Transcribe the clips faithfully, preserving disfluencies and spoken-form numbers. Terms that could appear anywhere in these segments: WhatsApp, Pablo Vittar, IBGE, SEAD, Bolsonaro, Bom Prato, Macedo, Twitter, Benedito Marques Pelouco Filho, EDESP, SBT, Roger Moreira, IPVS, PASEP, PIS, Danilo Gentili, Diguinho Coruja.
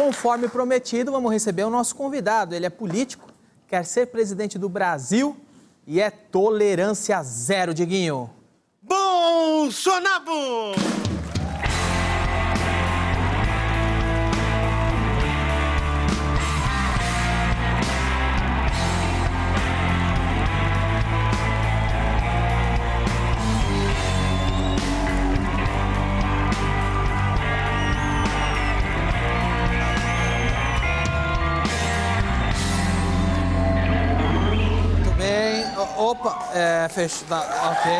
Conforme prometido, vamos receber o nosso convidado. Ele é político, quer ser presidente do Brasil e é tolerância zero, Diguinho. Bolsonaro! Opa, é, fechou, tá, ok.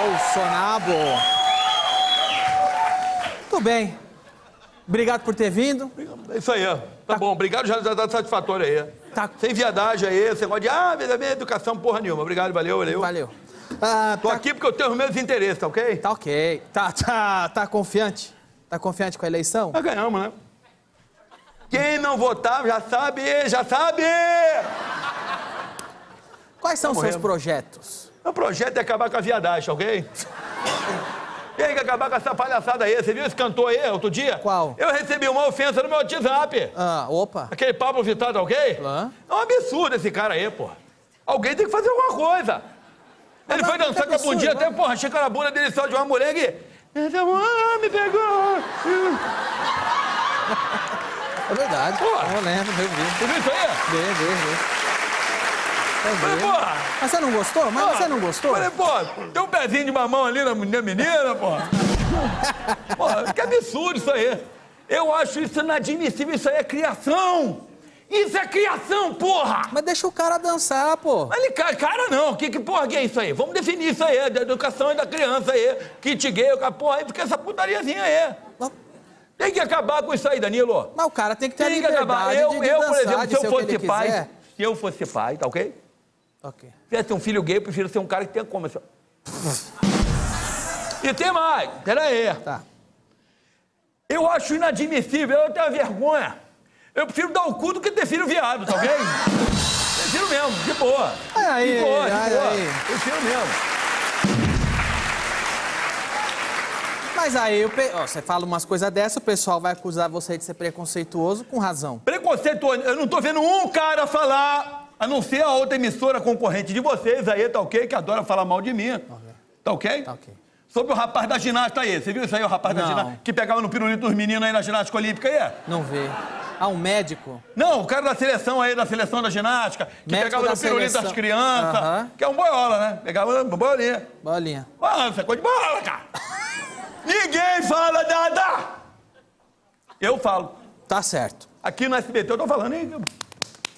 Bolsonaro. Tudo bem. Obrigado por ter vindo. É isso aí, ó. Tá, tá bom, obrigado, já tá satisfatório aí. Tá. Sem viadagem aí, você gosta de, ah, minha educação, porra nenhuma. Obrigado, valeu, valeu. Valeu. Ah, tô tá... aqui porque eu tenho os meus interesses, tá ok? Tá ok. Tá, tá, tá confiante? Tá confiante com a eleição? Nós ganhamos, né? Quem não votar já sabe, já sabe! Quais são os seus projetos? Meu projeto é acabar com a viadagem, ok? Tem que acabar com essa palhaçada aí. Você viu esse cantor aí, outro dia? Qual? Eu recebi uma ofensa no meu WhatsApp. Ah, opa. Aquele Pablo Vittar, tá ok? Ah. É um absurdo esse cara aí, pô. Alguém tem que fazer alguma coisa. Ele foi dançar com a bundinha até, porra, chega na bunda dele só de uma mulher que... me pegou. É verdade. Pô. Eu lembro, eu vi. Você viu isso aí? Vê, vê, vê. Falei, porra. Mas você não gostou? Mas porra. você não gostou? Falei, pô, tem um pezinho de mamão ali na menina, porra. Porra, que absurdo isso aí. Eu acho isso inadmissível, isso aí é criação. Isso é criação, porra. Mas deixa o cara dançar, pô. Mas ele, cara, não. Que, que porra que é isso aí? Vamos definir isso aí, da educação e da criança aí. Kit gay, porra, aí fica essa putariazinha aí. Não. Tem que acabar com isso aí, Danilo. Mas o cara tem que ter tem a liberdade que acabar. Eu, de, de eu, dançar, por exemplo, de se eu fosse pai, quiser. se eu fosse pai, tá ok? Ok. Se tivesse um filho gay, eu prefiro ser um cara que tenha como. Assim. E tem mais. Pera aí. Tá. Eu acho inadmissível, eu tenho vergonha. Eu prefiro dar o cu do que ter filho viado, tá ok? Prefiro mesmo, de boa. Aí, aí, de boa, aí, de boa. Aí. Prefiro mesmo. Mas aí, eu pe... oh, você fala umas coisas dessas, o pessoal vai acusar você de ser preconceituoso com razão. Preconceituoso? Eu não tô vendo um cara falar... A não ser a outra emissora concorrente de vocês aí, tá ok? Que adora falar mal de mim. Okay. Tá ok? Tá ok. Sobre o rapaz da ginástica aí. Você viu isso aí, o rapaz Não. da ginástica? Que pegava no pirulito dos meninos aí na ginástica olímpica aí? Não vê. Ah, um médico? Não, o cara da seleção aí, da seleção da ginástica. Que médico pegava no pirulito seleção. das crianças. Uh-huh. Que é um boiola, né? Pegava uma bolinha. Bolinha. Ah, isso é coisa de bola, cara. Ninguém fala nada. Eu falo. Tá certo. Aqui no S B T eu tô falando, hein?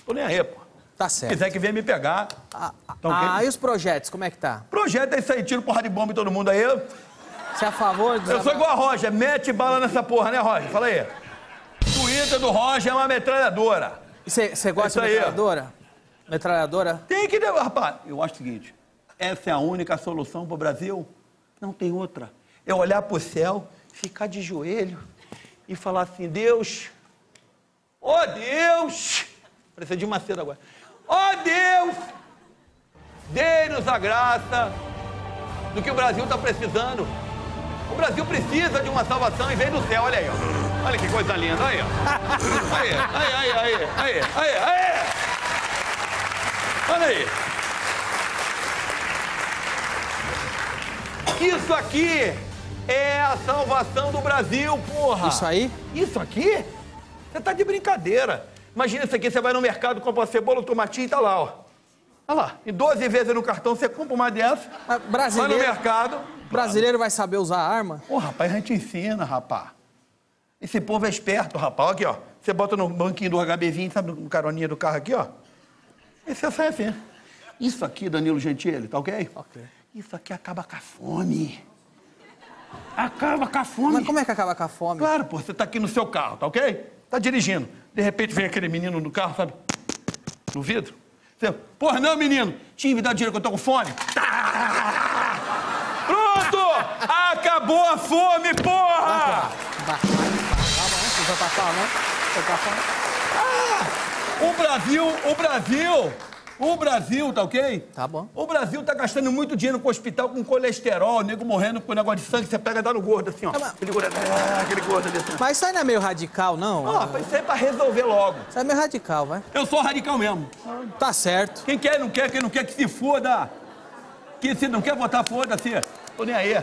Tô nem aí, pô. Tá certo. Se quiser que venha me pegar. Ah, então, ah quem... e os projetos, como é que tá? Projeto é isso aí, tiro porra de bomba em todo mundo aí. Você é a favor do... Eu sou igual a Roger, mete bala nessa porra, né, Roger? Fala aí. Twitter do Roger é uma metralhadora. E você gosta é de metralhadora? Aí. Metralhadora? Tem que... Rapaz, eu acho o seguinte, essa é a única solução pro Brasil? Não tem outra. É olhar pro céu, ficar de joelho e falar assim, Deus, ô oh, Deus... Parecia de Macedo agora. Ó Deus, dê-nos a graça do que o Brasil está precisando. O Brasil precisa de uma salvação e vem do céu, olha aí, ó. Olha que coisa linda, olha aí, ó. Aí, aí, aí, aí, aí, aí. Olha aí. Isso aqui é a salvação do Brasil, porra. Isso aí? Isso aqui? Você tá de brincadeira. Imagina isso aqui, você vai no mercado, compra uma cebola, um tomatinho e tá lá, ó. Olha lá, em doze vezes no cartão, você compra uma dessa, vai no mercado... Brasileiro vai saber usar arma? Ô, rapaz, a gente ensina, rapaz. Esse povo é esperto, rapaz. Aqui, ó, você bota no banquinho do H B vinte, sabe, no caroninha do carro aqui, ó. E você sai assim. Isso aqui, Danilo Gentili, tá ok? Ok. Isso aqui acaba com a fome. Acaba com a fome. Mas como é que acaba com a fome? Claro, pô, você tá aqui no seu carro, tá ok? Tá dirigindo. De repente vem aquele menino no carro, sabe? No vidro. Você, porra, não, menino! Tinha me dado dinheiro que eu tô com fome. Tá. Pronto! Acabou a fome, porra! Ah, o Brasil, o Brasil O Brasil, tá ok? Tá bom. O Brasil tá gastando muito dinheiro com o hospital, com colesterol, o nego morrendo com um negócio de sangue, você pega e dá no gordo, assim, ó. Mas... Aquele gordo, ah, aquele gordo ali, assim. Mas isso aí não é meio radical, não? Ó, ah, isso aí é pra resolver logo. Isso aí é meio radical, vai. Eu sou radical mesmo. Tá certo. Quem quer, não quer, quem não quer, que se foda. Que se não quer votar, foda-se. Tô nem aí.